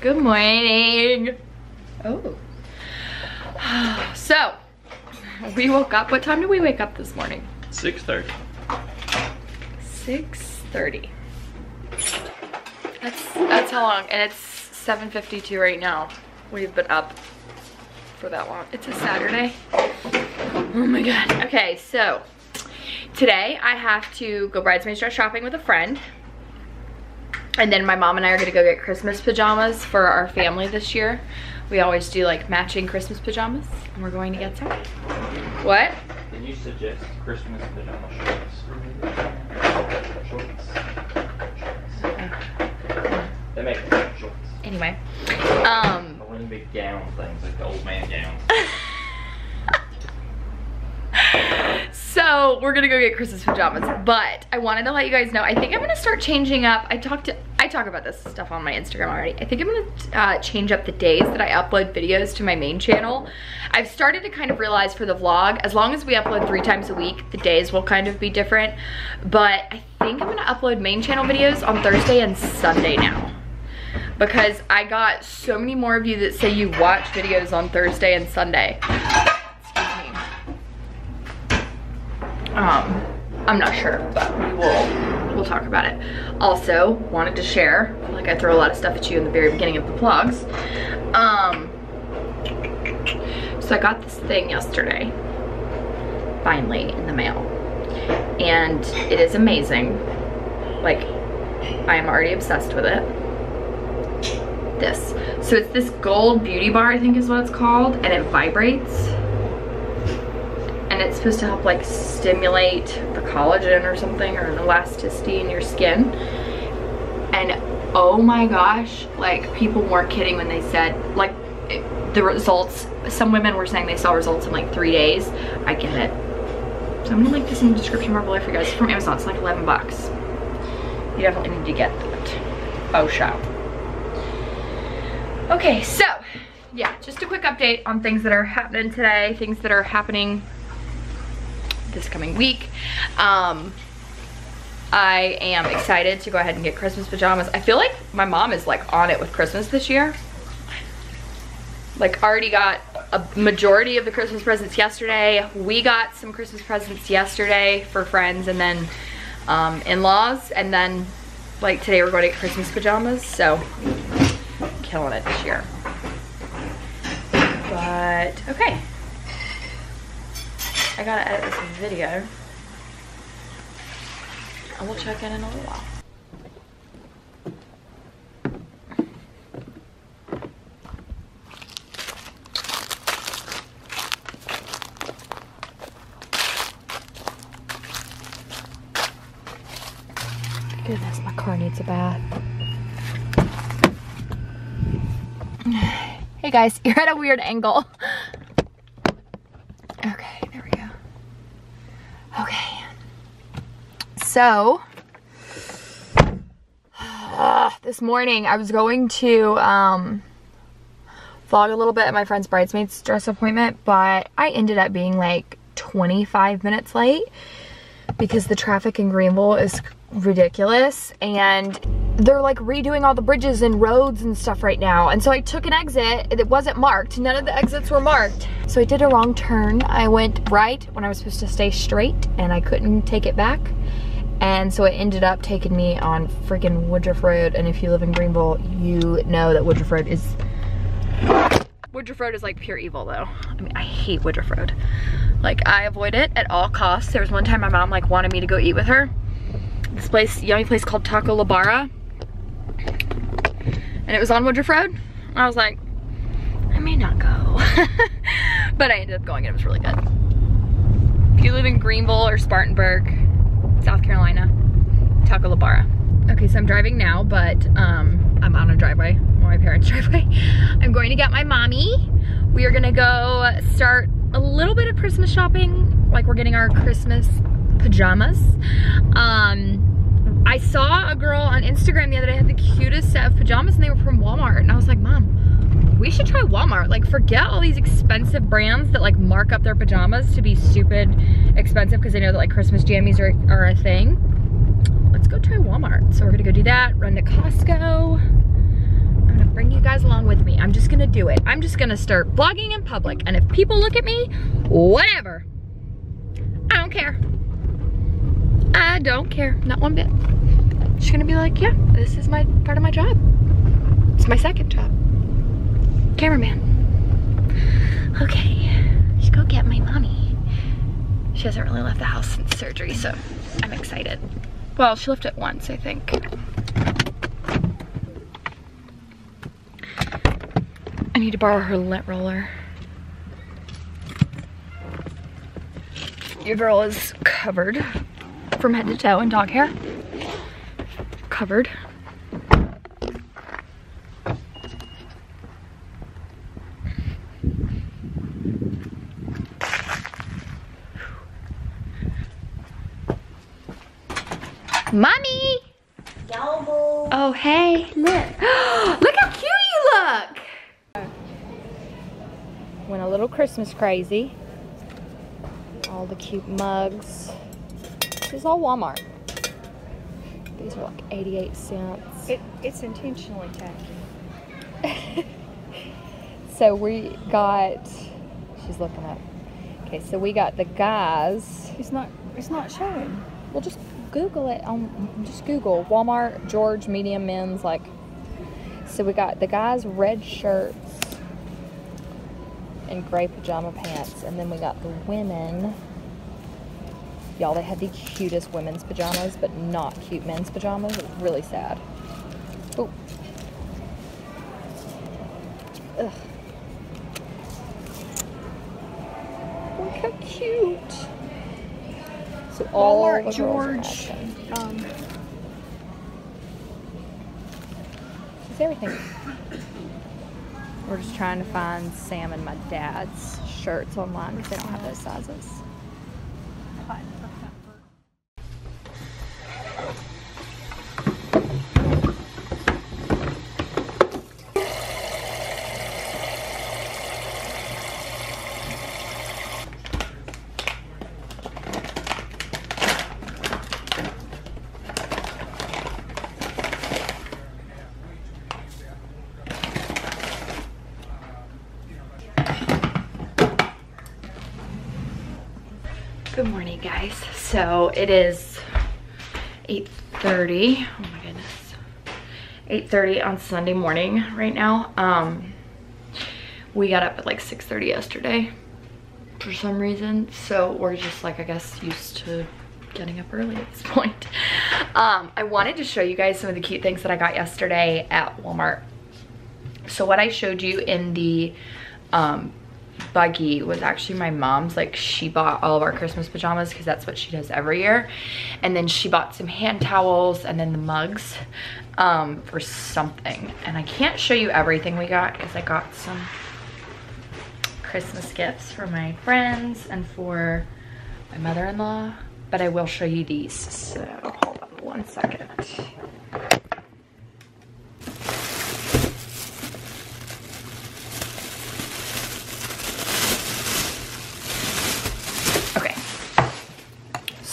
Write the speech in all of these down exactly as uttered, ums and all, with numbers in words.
Good morning. Oh. So, we woke up. What time did we wake up this morning? six thirty. six thirty. That's, that's how long. And it's seven fifty-two right now. We've been up for that long. It's a Saturday. Oh my god. Okay, so today I have to go bridesmaid dress shopping with a friend. And then my mom and I are gonna go get Christmas pajamas for our family this year. We always do like matching Christmas pajamas, and we're going to get some. What? Can you suggest Christmas pajama shorts? Shorts. Shorts. They make shorts. Anyway. Um. I want big gown things, like the old man gowns. So we're gonna go get Christmas pajamas, but I wanted to let you guys know, I think I'm gonna start changing up. I talked to, I talk about this stuff on my Instagram already. I think I'm gonna uh, change up the days that I upload videos to my main channel. I've started to kind of realize for the vlog, as long as we upload three times a week, the days will kind of be different. But I think I'm gonna upload main channel videos on Thursday and Sunday now, because I got so many more of you that say you watch videos on Thursday and Sunday. Um, I'm not sure, but we will, we'll talk about it. Also, wanted to share, like I throw a lot of stuff at you in the very beginning of the vlogs. Um, so I got this thing yesterday, finally, in the mail. And it is amazing. Like, I am already obsessed with it. This. So it's this Gold Beauty Bar, I think is what it's called, and it vibrates. And it's supposed to help like stimulate the collagen or something, or an elasticity in your skin. And oh my gosh, like people weren't kidding when they said like it, the results. Some women were saying they saw results in like three days. I get it. So I'm gonna link this in the description bar below for you guys. It's from Amazon. It's like eleven bucks. You definitely need to get that. Oh, shout. Okay, so yeah, just a quick update on things that are happening today, things that are happening this coming week. um I am excited to go ahead and get Christmas pajamas. I feel like my mom is like on it with Christmas this year. Like already got a majority of the Christmas presents yesterday. We got some Christmas presents yesterday for friends and then um in-laws, and then like today we're going to get Christmas pajamas, so killing it this year. But okay, I gotta edit this video. I will check in in a little while. Goodness, my car needs a bath. Hey guys, you're at a weird angle. So, uh, this morning I was going to um, vlog a little bit at my friend's bridesmaid's dress appointment, but I ended up being like twenty-five minutes late because the traffic in Greenville is ridiculous, and they're like redoing all the bridges and roads and stuff right now. And so I took an exit. It wasn't marked. None of the exits were marked. So I did a wrong turn. I went right when I was supposed to stay straight, and I couldn't take it back. And so it ended up taking me on freaking Woodruff Road. And if you live in Greenville, you know that Woodruff Road is... Woodruff Road is like pure evil though. I mean, I hate Woodruff Road. Like, I avoid it at all costs. There was one time my mom like wanted me to go eat with her. This place, yummy place called Taco La Barra. And it was on Woodruff Road. And I was like, I may not go. But I ended up going and it was really good. If you live in Greenville or Spartanburg, South Carolina, Taco La Barra. Okay, so I'm driving now, but um, I'm on a driveway, on my parents' driveway. I'm going to get my mommy. We are gonna go start a little bit of Christmas shopping, like we're getting our Christmas pajamas. Um, I saw a girl on Instagram the other day had the cutest set of pajamas, and they were from Walmart, and I was like, Mom, we should try Walmart. Like, forget all these expensive brands that like mark up their pajamas to be stupid expensive because they know that like Christmas jammies are, are a thing. Let's go try Walmart. So we're gonna go do that, run to Costco. I'm gonna bring you guys do it. I'm just gonna start blogging in public, and if people look at me, whatever. I don't care. I don't care, not one bit. I'm just gonna be like, yeah, this is my part of my job. It's my second job. Cameraman. Okay, let's go get my mommy. She hasn't really left the house since surgery, so I'm excited. Well, she left it once, I think. I need to borrow her lint roller. Your girl is covered from head to toe in dog hair. Covered. Mommy! Yellow. Oh, hey, look. Look how cute you look! Went a little Christmas crazy. All the cute mugs. This is all Walmart. These are like eighty-eight cents. It, it's intentionally tacky. So we got, she's looking up. Okay, so we got the guys. It's not, it's not showing. Well, just Google it on, just Google Walmart, George, medium men's, like. So we got the guys' red shirts and gray pajama pants, and then we got the women. Y'all, they had the cutest women's pajamas, but not cute men's pajamas. It was really sad. Oh. Ugh. Look how cute. So all Walmart, the George. Um, is everything? We're just trying to find Sam and my dad's shirts online because they don't have those sizes. Good morning, guys. So it is eight thirty. Oh my goodness. eight thirty on Sunday morning right now. Um, we got up at like six thirty yesterday for some reason. So we're just like, I guess, used to getting up early at this point. Um, I wanted to show you guys some of the cute things that I got yesterday at Walmart. So what I showed you in the um, buggy was actually my mom's. Like, she bought all of our Christmas pajamas because that's what she does every year, and then she bought some hand towels and then the mugs um for something. And I can't show you everything we got because I got some Christmas gifts for my friends and for my mother-in-law, but I will show you these. So hold on one second.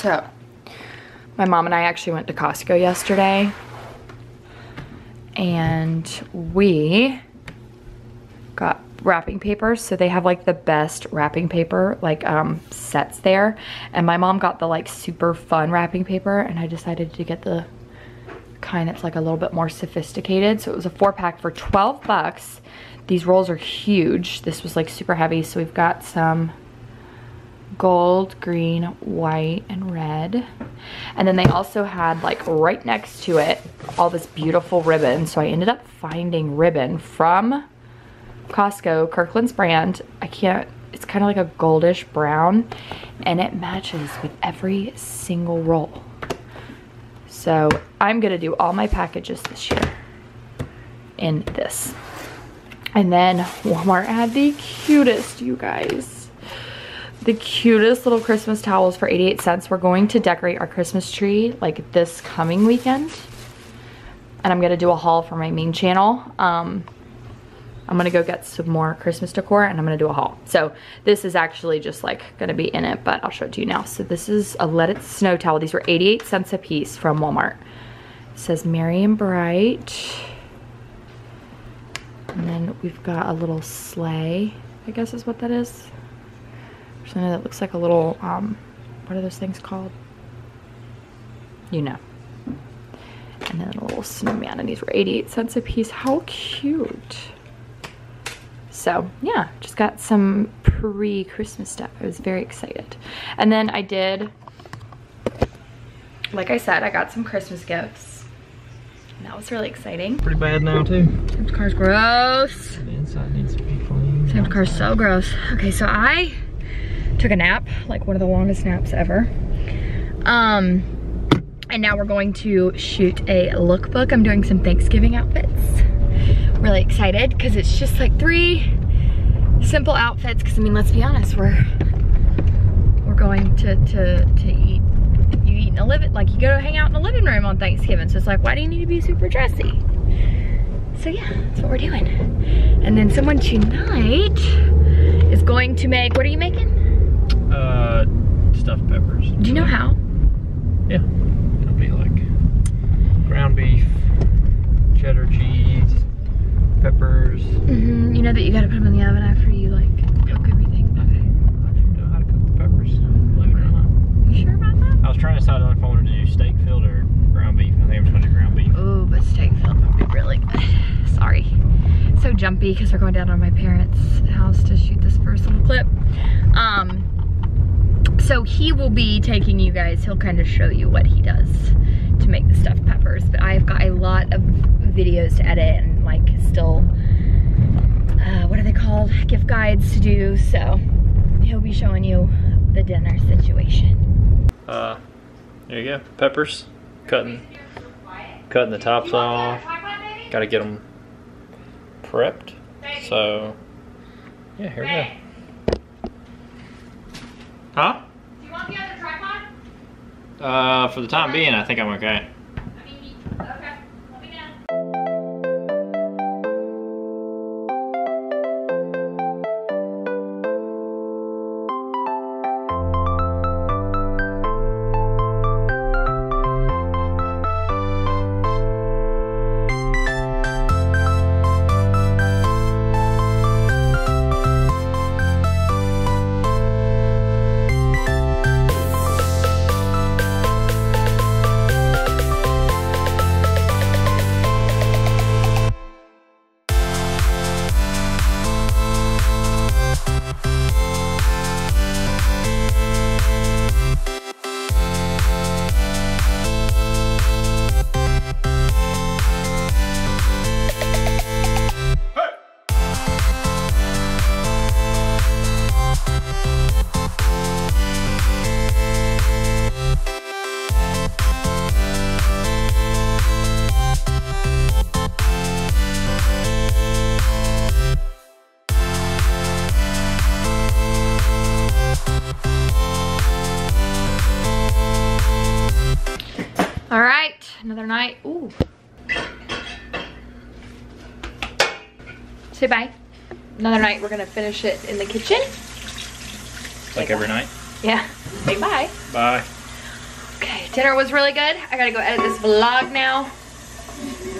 So, my mom and I actually went to Costco yesterday, and we got wrapping paper. So they have like the best wrapping paper, like um, sets there. And my mom got the like super fun wrapping paper, and I decided to get the kind that's like a little bit more sophisticated. So it was a four pack for twelve bucks. These rolls are huge. This was like super heavy. So we've got some gold, green, white, and red. And then they also had, like, right next to it, all this beautiful ribbon. So I ended up finding ribbon from Costco, Kirkland's brand. I can't, it's kind of like a goldish brown, and it matches with every single roll. So I'm gonna do all my packages this year in this. And then Walmart had the cutest, you guys. The cutest little Christmas towels for eighty-eight cents. We're going to decorate our Christmas tree like this coming weekend. And I'm gonna do a haul for my main channel. Um, I'm gonna go get some more Christmas decor and I'm gonna do a haul. So this is actually just like gonna be in it, but I'll show it to you now. So this is a Let It Snow towel. These were eighty-eight cents a piece from Walmart. It says Merry and Bright. And then we've got a little sleigh, I guess is what that is. Actually, no, that looks like a little, um, what are those things called? You know. And then a little snowman, and these were eighty-eight cents a piece. How cute. So yeah, just got some pre-Christmas stuff. I was very excited. And then I did, like I said, I got some Christmas gifts. And that was really exciting. Pretty bad now too. Sam's car's gross. The inside needs to be clean. Sam's car's so gross. Okay, so I took a nap, like one of the longest naps ever. Um, and now we're going to shoot a lookbook. I'm doing some Thanksgiving outfits. Really excited because it's just like three simple outfits, because I mean, let's be honest, we're we're going to, to, to eat you eat in a living, like you go hang out in the living room on Thanksgiving, so it's like, why do you need to be super dressy? So yeah, that's what we're doing. And then someone tonight is going to make, what are you making? Uh, stuffed peppers. Do you know how? Yeah, it'll be like ground beef, cheddar cheese, peppers. Mm-hmm. You know that you gotta put them in the oven after you like yep. cook everything. Okay. I didn't know how to cook the peppers, believe it or not. You sure about that? I was trying to decide if I wanted to do steak filled or ground beef, and I think I was gonna do ground beef. Oh, but steak filled would be really good. Sorry. So jumpy because we're going down on my parents' house to shoot this first little clip. Um so he will be taking you guys, he'll kind of show you what he does to make the stuffed peppers, but I've got a lot of videos to edit and like still uh, what are they called, gift guides to do, so he'll be showing you the dinner situation. Uh, there you go, peppers, cutting cutting the tops off, gotta get them prepped, so yeah, here we go. Huh? Do you want the other tripod? Uh, for the time being, I think I'm okay. All right, another night. Ooh. Say bye. Another night, we're gonna finish it in the kitchen. Like Say every bye. night? Yeah, say bye. Bye. Okay, dinner was really good. I gotta go edit this vlog now.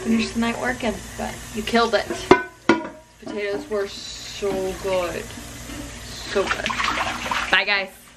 Finish the night working, but you killed it. Potatoes were so good. So good. Bye guys.